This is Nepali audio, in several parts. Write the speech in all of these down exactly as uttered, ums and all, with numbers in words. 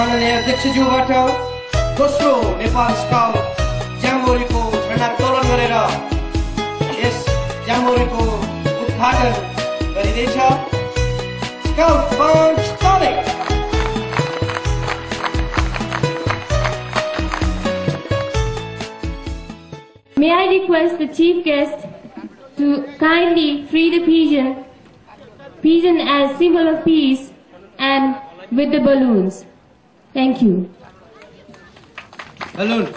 माननीय अध्यक्षज्यूबाट दोस्रो नेपाल स्काउट ज्याम्बोरीको झण्डोत्तोलन गरेर यस ज्याम्बोरीको उद्घाटन गरिदैछ। स्काउट पञ्च तले May I request the chief guest to kindly free the pigeon, pigeon as symbol of peace, and with the balloons. Thank you. Balloon.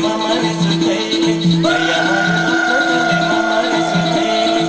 Mama, it's a baby. Mama, it's a baby.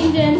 Indian.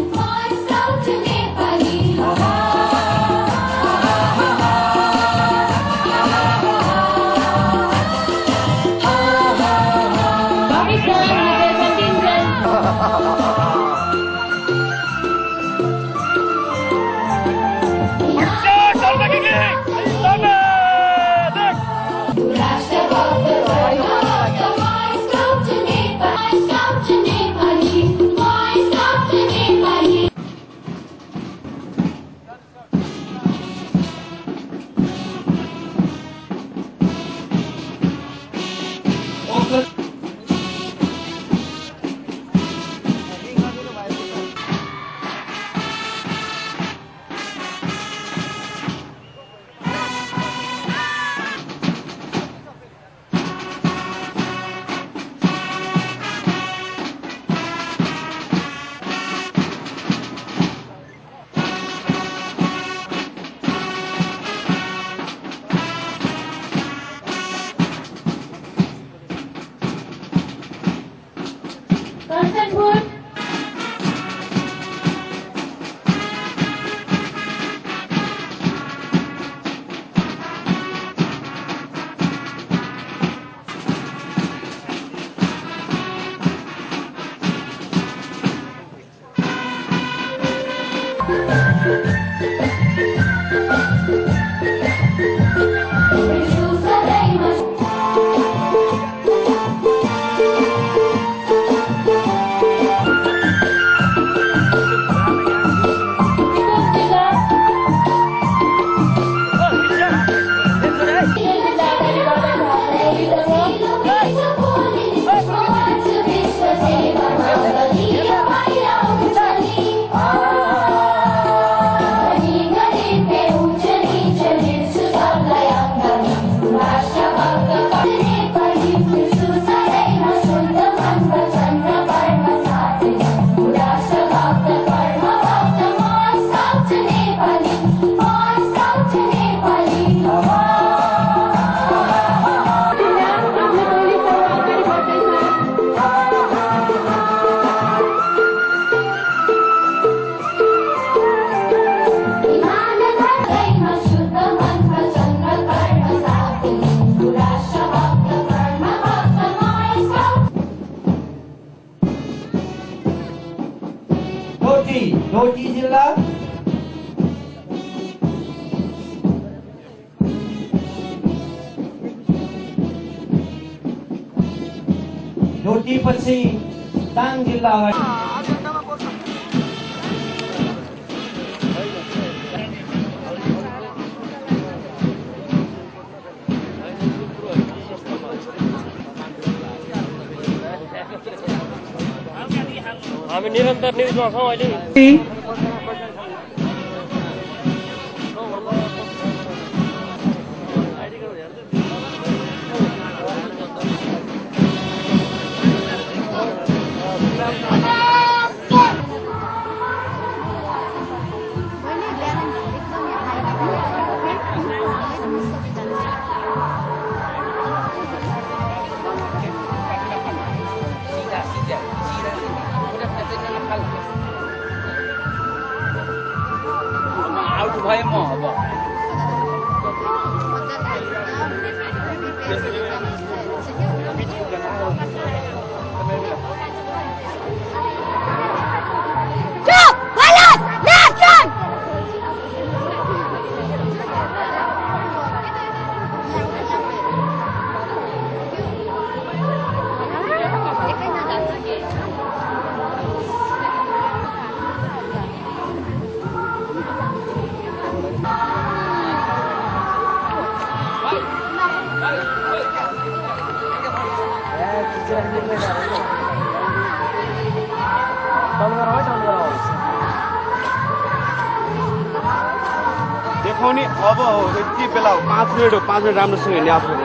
पाँच मिनट राम्रोसँग हिँड्ने आफू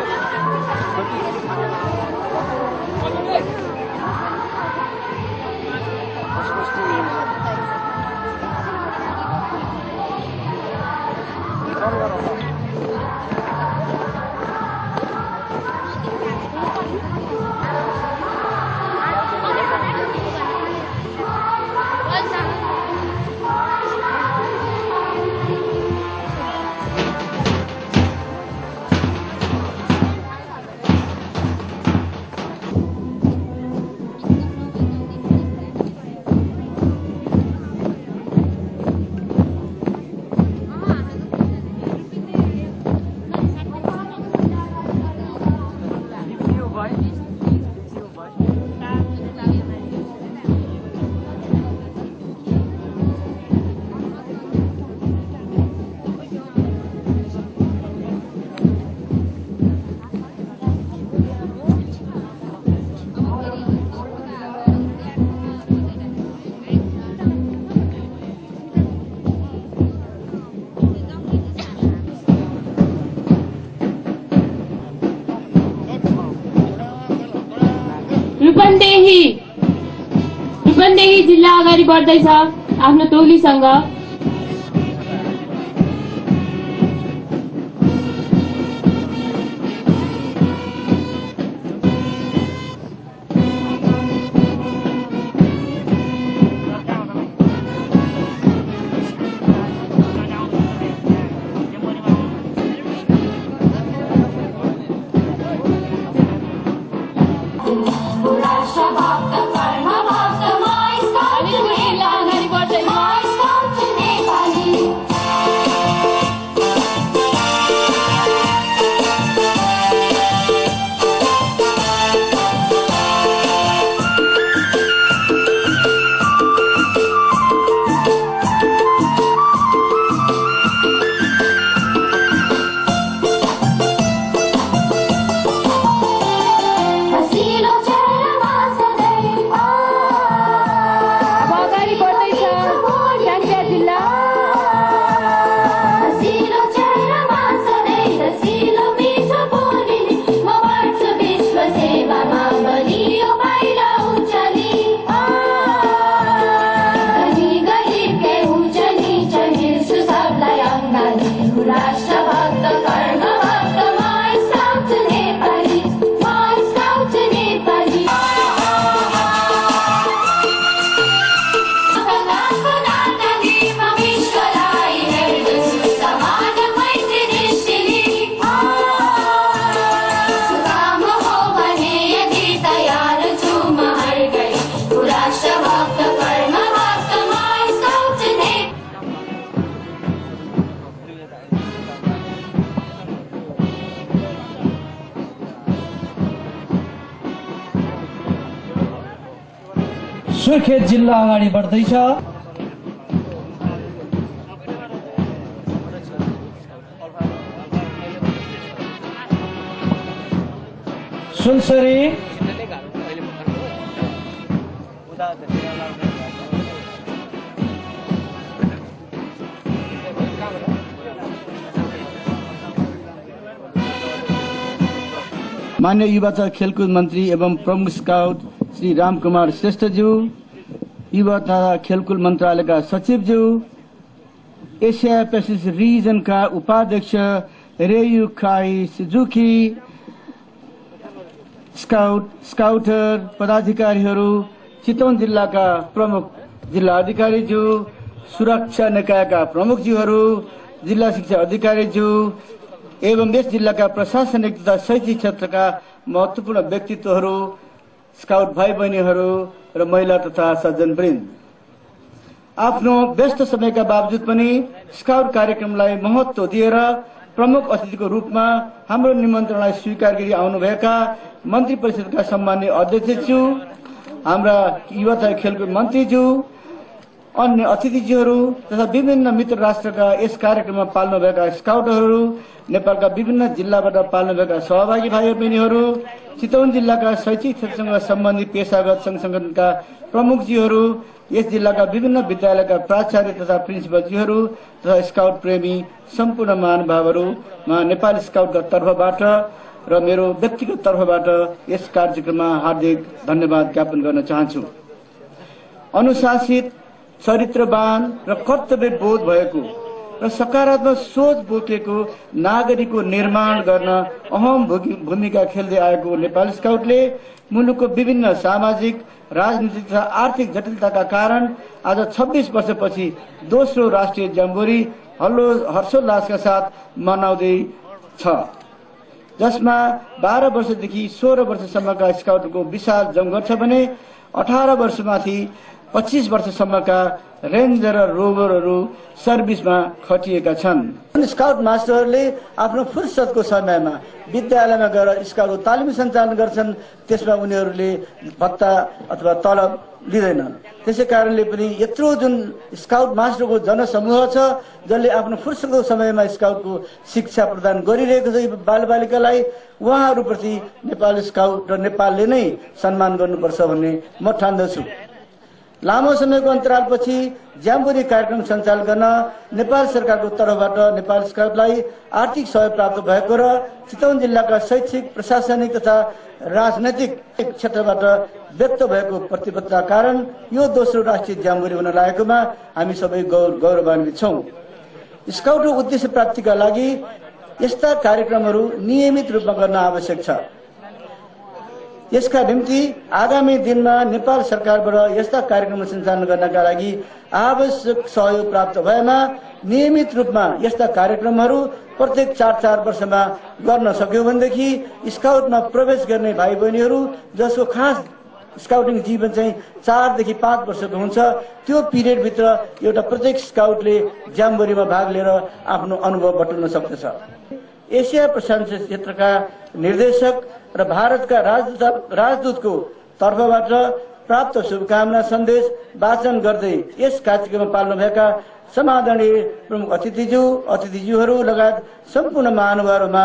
जिल्ला अगाडि बढ्दैछ आफ्नो टोलीसँग। सुर्खेत जिल्ला अगाडि बढ्दैछ। सुनसरी मान्य युवा तथा खेलकुद मन्त्री एवं प्रमुख स्काउट श्री रामकुमार श्रेष्ठज्यू, युवा तथा खेलकुद मंत्रालय का सचिवज्यू, एशिया पेसिफिक रीजन का उपाध्यक्ष रेयुकाई सुजुकी, स्काउट स्काउटर पदाधिकारीहरू, चितवन जिला का प्रमुख जिला अधिकारीज्यू, सुरक्षा निकाय का प्रमुखज्यूहरू, जिला शिक्षा अधिकारीज्यू एवं यस जिला का प्रशासनिक तथा शैक्षिक क्षेत्र का महत्वपूर्ण व्यक्तित्वहरू, स्काउट भाई बहनीहरू र महिला तथा सज्जनवृन्द। आफ्नो व्यस्त समयका बावजुद पनि स्काउट कार्यक्रमलाई महत्व दिएर प्रमुख अतिथिको रूपमा हाम्रो निमन्त्रणलाई स्वीकार गरी आउनुभएका मन्त्री परिषदका सम्माननीय अध्यक्षज्यू, हाम्रा युवा तथा खेलकुद मन्त्रीज्यू, अन्य अतिथिज्यूहरू तथा विभिन्न मित्र राष्ट्रका यस कार्यक्रममा पाल्नुभएका स्काउटहरू, नेपालका विभिन्न जिल्लाबाट पाल्नुभएका सहभागी भाइ बहिनीहरू, चितवन जिल्लाका शैक्षिक क्षेत्रसँग सम्बन्धित पेशागत संघ संगठनका प्रमुखज्यूहरू, यस जिल्लाका विभिन्न विद्यालयका प्राचार्य तथा प्रिन्सिपलज्यूहरू तथा स्काउट प्रेमी सम्पूर्ण महानुभावहरू नेपाल स्काउटका तर्फबाट र मेरो व्यक्तिगत तर्फबाट यस कार्यक्रममा हार्दिक धन्यवाद ज्ञापन गर्न चाहन्छु। अनुशासित, चरित्रवान र कर्तव्य बोध भएको र सकारात्मक सोच बोकेको नागरिकको निर्माण गर्न अहम भूमिका खेल्दै आएको नेपाल स्काउटले मुलुकको विभिन्न सामाजिक, राजनीतिक तथा आर्थिक जटिलताका कारण आज छब्बीस वर्षपछि दोस्रो राष्ट्रिय जम्बोरी हल्लो हर्षोल्लासका साथ मनाउँदै छ, जसमा बाह्र वर्षदेखि सोह्र वर्षसम्मका स्काउटको विशाल जमघट छ भने अठार वर्षमाथि पच्चीस वर्षसम्मका रेन्जर र रोभरहरू सर्भिसमा खटिएका छन्। स्काउट मास्टरहरूले आफ्नो फुर्सदको समयमा विद्यालयमा गएर स्काउटको तालिम सञ्चालन गर्छन्, त्यसमा उनीहरूले भत्ता अथवा तलब लिँदैनन्। त्यसै कारणले पनि यत्रो जुन स्काउट मास्टरको जनसमूह छ जसले आफ्नो फुर्सदको समयमा स्काउटको शिक्षा प्रदान गरिरहेको छ, बालबालिकालाई उहाँहरूप्रति नेपाल स्काउट र नेपालले नै सम्मान गर्नुपर्छ भन्ने म ठान्दछु। लामो समयको अन्तरालपछि ज्याम्बोरी कार्यक्रम सञ्चालन गर्न नेपाल सरकारको तर्फबाट नेपाल स्काउटलाई आर्थिक सहयोग प्राप्त भएको र चितवन जिल्लाका शैक्षिक प्रशासनिक तथा राजनैतिक क्षेत्रबाट व्यक्त भएको प्रतिबद्धता कारण यो दोस्रो राष्ट्रिय ज्याम्बोरी हुन लागेकोमा हामी सबै गौरवान्वित छौं। स्काउटको उद्देश्य प्राप्तिका लागि यस्ता कार्यक्रमहरू नियमित रूपमा गर्न आवश्यक छ। यसका निम्ति आगामी दिनमा नेपाल सरकारबाट यस्ता कार्यक्रम सञ्चालन गर्नका लागि आवश्यक सहयोग प्राप्त भएमा नियमित रूपमा यस्ता कार्यक्रमहरू प्रत्येक चार चार वर्षमा गर्न सक्यो भनेदेखि स्काउटमा प्रवेश गर्ने भाइ बहिनीहरू जसको खास स्काउटिङ जीवन चाहिँ चार देखि पाँच वर्षको हुन्छ, त्यो पिरियड भित्र एउटा प्रत्येक स्काउटले ज्याम्बोरीमा भाग लिएर आफ्नो अनुभव बटुल्न सक्दछ। एशिया प्रशान्त क्षेत्रका निर्देशक र भारतका राजदूतको तर्फबाट प्राप्त शुभकामना सन्देश वाचन गर्दै यस कार्यक्रममा पाल्नुभएका सम्माननीय प्रमुख अतिथिज्यू अतिथिज्यूहरू लगायत सम्पूर्ण महानुभावहरूमा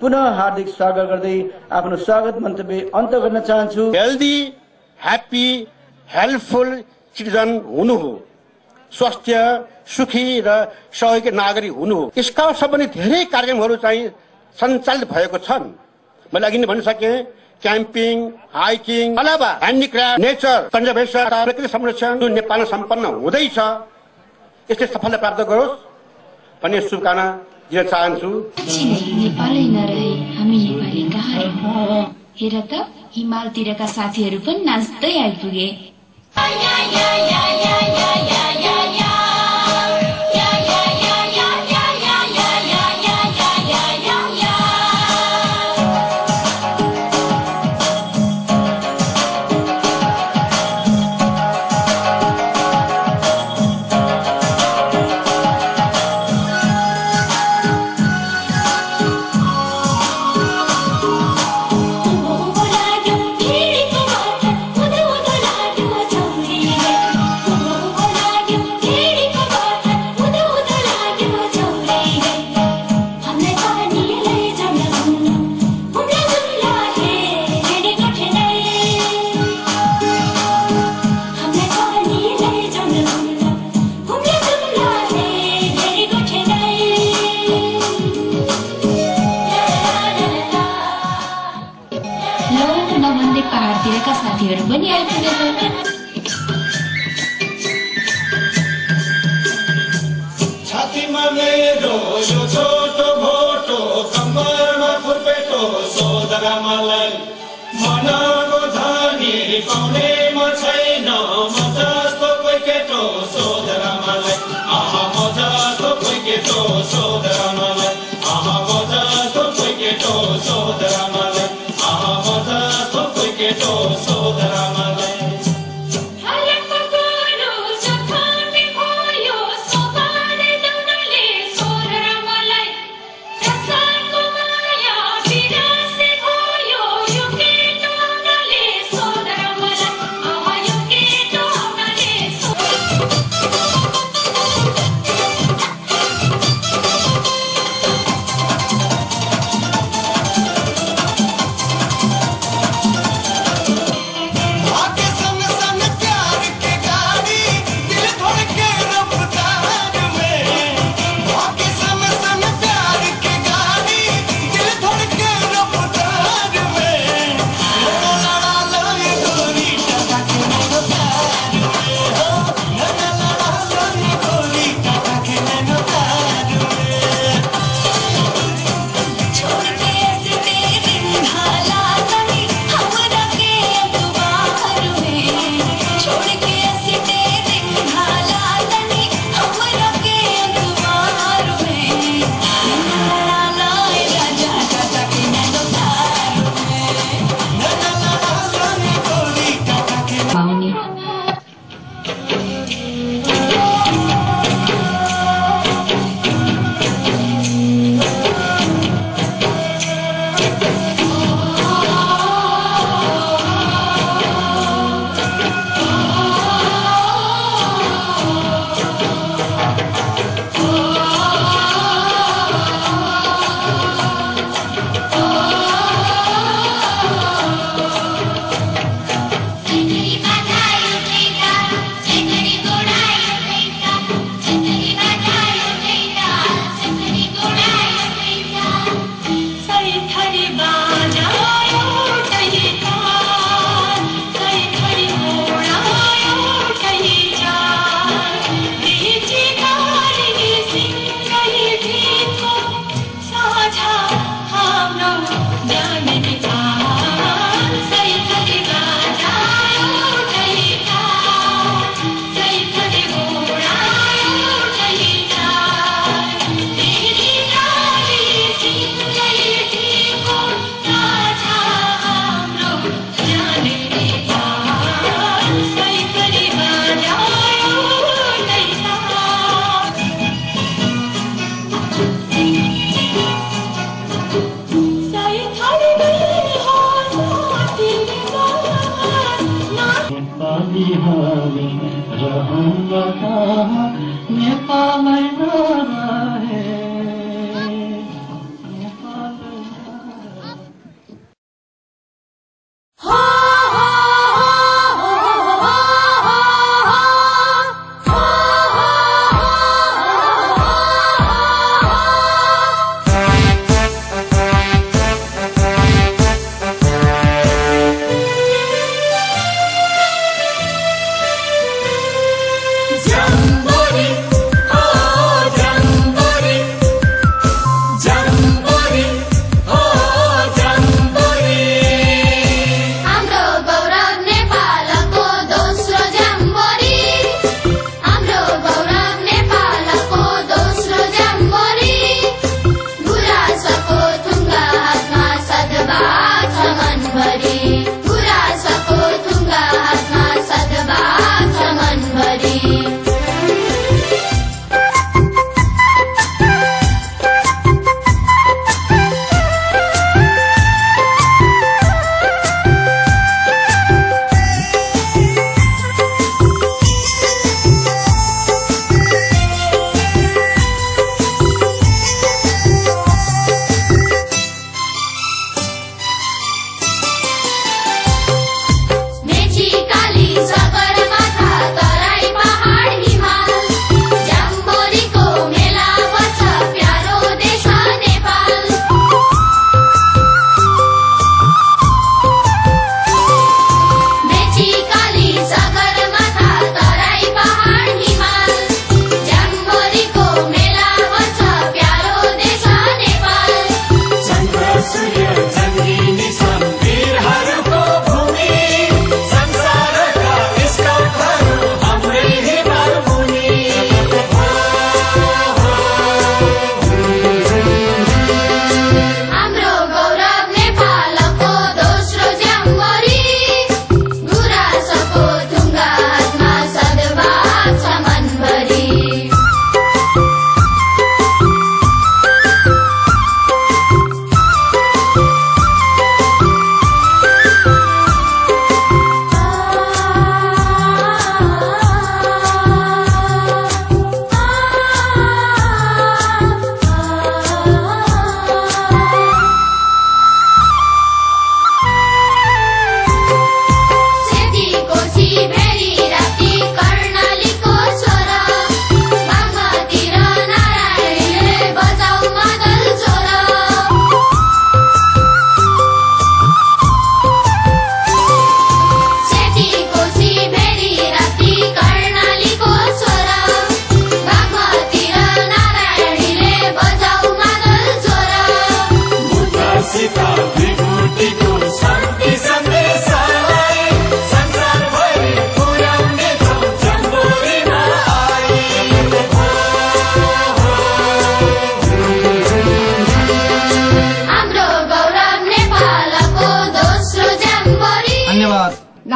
पुनः हार्दिक स्वागत गर्दै आफ्नो स्वागत मन्तव्य अन्त गर्न चाहन्छु। हेल्दी ह्याप्पी हेल्पफुल सिटिजन हुनु हो, स्वस्थ सुखी र सहयोगी नागरिक हुनु हो। स्काउट सम्बन्धी धेरै कार्यक्रमहरू चाहिँ सञ्चालित भएको छन्। मैले अघि नै भनिसके क्याम्पिङ, हाइकिङ, अलावा ह्यान्डिक्राफ्ट, नेचर कन्जर्भेसन, प्राकृतिक संरक्षण जुन नेपालमा सम्पन्न हुँदैछ यसले सफलता प्राप्त गरोस् भन्ने शुभकामना दिन चाहन्छु। नेपालै नरहे हामी नेपाली कहाँ हौ, हेर त हिमालतिरका साथीहरू पनि नाच्दै आइपुगे।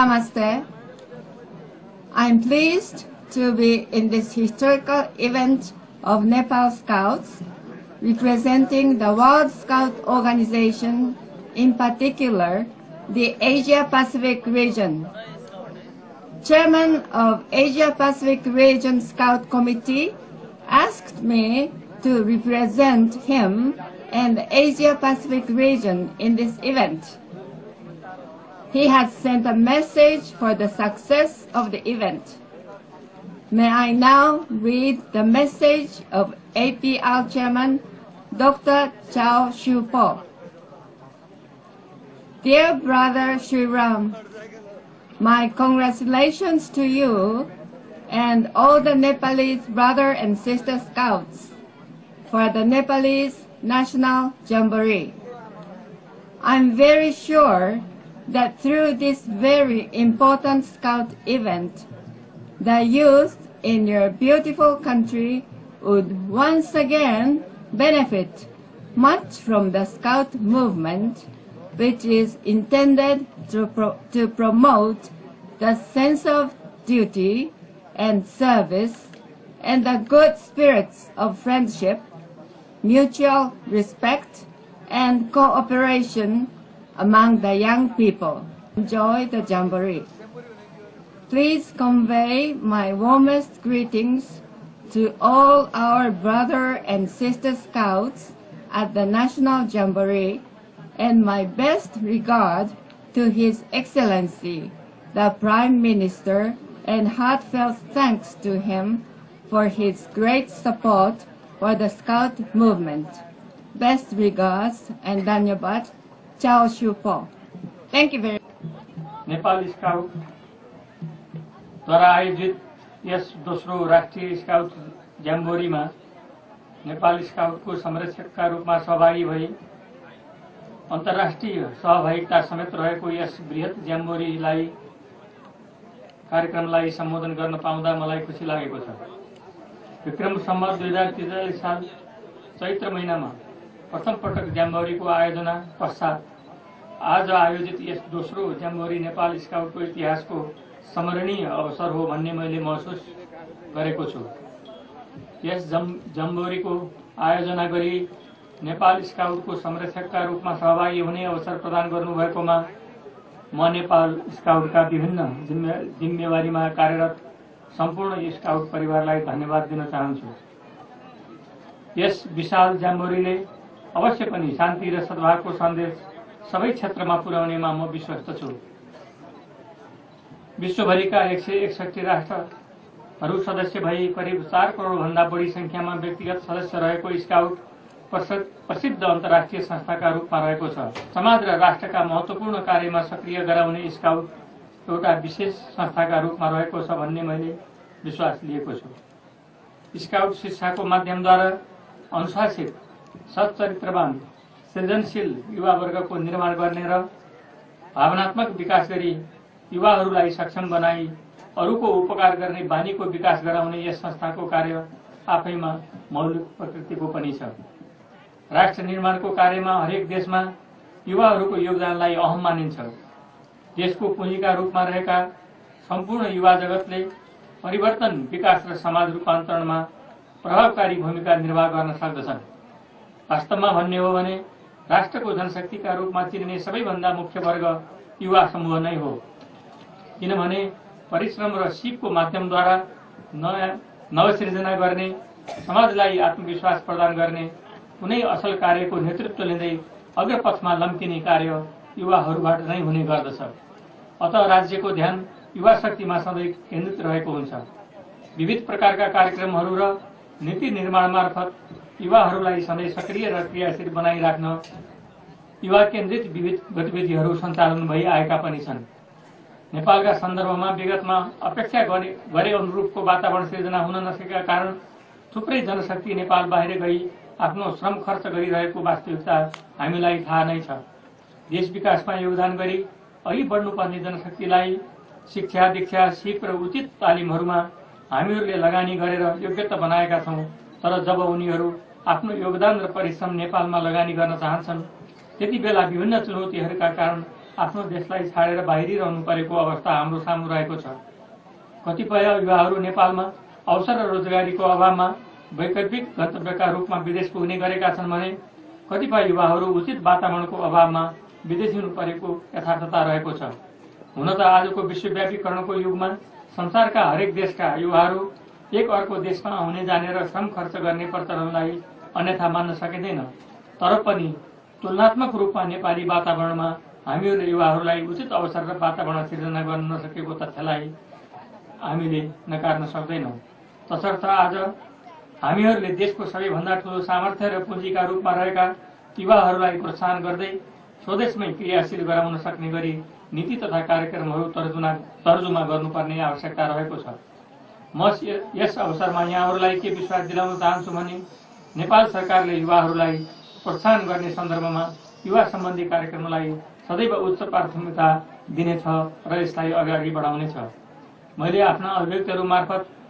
Namaste. I am pleased to be in this historical event of Nepal Scouts, representing the World Scout Organization, in particular, the Asia-Pacific region. Chairman of Asia-Pacific Region Scout Committee asked me to represent him and the Asia-Pacific region in this event. He has sent a message for the success of the event. May I now read the message of A P R Chairman Doctor Chow Shu Po. Dear Brother Shree Ram, my congratulations to you and all the Nepalese brother and sister scouts for the Nepalese National Jamboree. I'm very sure that through this very important scout event, the youth in your beautiful country would once again benefit much from the scout movement, which is intended to, pro to promote the sense of duty and service and the good spirits of friendship, mutual respect, and cooperation among the young people. Enjoy the Jamboree. Please convey my warmest greetings to all our brother and sister scouts at the National Jamboree, and my best regard to His Excellency, the Prime Minister, and heartfelt thanks to him for his great support for the Scout movement. Best regards and dhanyabad, Chow Shu Po. Thank you very much. Nepal Scout द्वारा आयोजित यस दोस्रो राष्ट्रिय स्काउट जम्बोरी में नेपाल स्काउट को संरक्षक का रूप में सहभागी भई अंतरराष्ट्रीय सहभागिता समेत रहेको यस बृहत जम्बोरीलाई कार्यक्रमलाई सम्बोधन गर्न पाउँदा मलाई खुशी लागेको छ। विक्रम सम्वत दुई हजार त्रिचालीस साल चैत्र महिनामा प्रथम पटक जम्बोरीको आयोजना पश्चात आज आयोजित यस दोस्रो जम्बोरी नेपाल स्काउटको इतिहासको स्मरणीय अवसर हो भन्ने मैले महसुस गरेको छु। यस जम्बोरीको आयोजना गरी नेपाल स्काउटको संरक्षकका रूपमा सहभागी हुने अवसर प्रदान गर्नुभएकोमा म नेपाल स्काउटका विभिन्न जिम्मेवारीमा कार्यरत सम्पूर्ण स्काउट परिवारलाई धन्यवाद दिन चाहन्छु। यस विशाल जम्बोरीले अवश्य पनि शान्ति र सद्भावको सन्देश सबै क्षेत्रमा पुर्याउनेमा म विश्वस्त छु। विश्वभरिका एक सौ एकसठी राष्ट्रहरू सदस्य भई करीब चार करोड़ भन्दा बढी संख्यामा व्यक्तिगत सदस्य रहेको स्काउट प्रसिद्ध अन्तर्राष्ट्रिय संस्थाका रूपमा रहेको छ। समाज र राष्ट्रका महत्त्वपूर्ण कार्यमा सक्रिय गराउने स्काउट एउटा विशेष संस्थाका रूपमा रहेको छ भन्ने मैले विश्वास लिएको छु। स्काउट शिक्षाको माध्यमद्वारा अनुशासित, सच्चरित्रवान, सृजनशील युवावर्गको निर्माण गर्ने र भावनात्मक विकास गरी युवाहरूलाई सक्षम बनाई अरूको उपकार गर्ने बानीको विकास गराउने यस संस्थाको कार्य आफैमा मौलिक प्रकृतिको पनि छ। राष्ट्र निर्माणको कार्यमा हरेक देशमा युवाहरूको योगदानलाई अहम मानिन्छ। देशको पुँजीका रूपमा रहेका सम्पूर्ण युवा जगतले परिवर्तन, विकास र समाज रूपान्तरणमा प्रभावकारी भूमिका निर्वाह गर्न सक्दछन्। वास्तवमा भन्ने हो भने राष्ट्रको जनशक्तिका रूपमा चिनिने सबैभन्दा मुख्य वर्ग युवा समूह नै हो, किनभने परिश्रम र सिपको माध्यमद्वारा नयाँ नवसृजना गर्ने, समाजलाई आत्मविश्वास प्रदान गर्ने, कुनै असल कार्यको नेतृत्व लिँदै अग्रपथमा लम्किने कार्य युवाहरूबाट नै हुने गर्दछ। अतः राज्यको ध्यान युवा शक्तिमा सधैँ केन्द्रित रहेको हुन्छ। विविध प्रकारका कार्यक्रमहरू र नीति निर्माण मार्फत युवाहरूलाई सधैँ सक्रिय र क्रियाशील बनाइराख्न युवा केन्द्रित विविध गतिविधिहरू सञ्चालन भई आएका पनि छन्। नेपालका सन्दर्भमा विगतमा अपेक्षा गरे गरे अनुरूपको वातावरण सृजना हुन नसकेका कारण थुप्रै जनशक्ति नेपाल बाहिर गई आफ्नो श्रम खर्च गरिरहेको वास्तविकता हामीलाई थाहा नै छ। देश विकासमा योगदान गरी अघि बढ्नुपर्ने जनशक्तिलाई शिक्षा, दीक्षा, सिप र उचित तालिमहरूमा हामीहरूले लगानी गरेर योग्यता बनाएका छौँ, तर जब उनीहरू आफ्नो योगदान र परिश्रम नेपालमा लगानी गर्न चाहन्छन् त्यति बेला विभिन्न चुनौतीहरूका कारण आफ्नो देशलाई छाडेर बाहिरिरहनु परेको अवस्था हाम्रो सामु रहेको छ। कतिपय युवाहरू नेपालमा अवसर र रोजगारीको अभावमा वैकल्पिक गन्तव्यका रूपमा विदेश पुग्ने गरेका छन् भने कतिपय युवाहरू उचित वातावरणको अभावमा विदेश हुनु परेको यथार्थता रहेको छ। हुन त आजको विश्वव्यापीकरणको युगमा संसारका हरेक देशका युवाहरू एक अर्को देशमा आउने जाने र श्रम खर्च गर्ने प्रचलनलाई अन्यथा मान्न सकिँदैन, तर पनि तुलनात्मक रूपमा नेपाली वातावरणमा हामीले युवाहरूलाई उचित अवसर र वातावरण सिर्जना गर्न नसकेको तथ्यलाई हामीले नकार्न सक्दैनौँ। तसर्थ आज हामीहरूले देशको सबैभन्दा ठूलो सामर्थ्य र पुँजीका रूपमा रहेका युवाहरूलाई प्रोत्साहन गर्दै स्वदेशमै क्रियाशील गराउन सक्ने गरी नीति तथा कार्यक्रमहरू तर्जुमा तर्जुमा गर्नुपर्ने आवश्यकता रहेको छ। म यस अवसरमा यहाँहरूलाई के विश्वास दिलाउन चाहन्छु भने नेपाल सरकारले युवाहरूलाई प्रोत्साहन गर्ने सन्दर्भमा युवा सम्बन्धी कार्यक्रमलाई सदैव उच्च प्राथमिकता दिनेछ र यसलाई अगाडि बढाउनेछ। मैले आफ्ना अभिव्यक्तिहरू मार्फत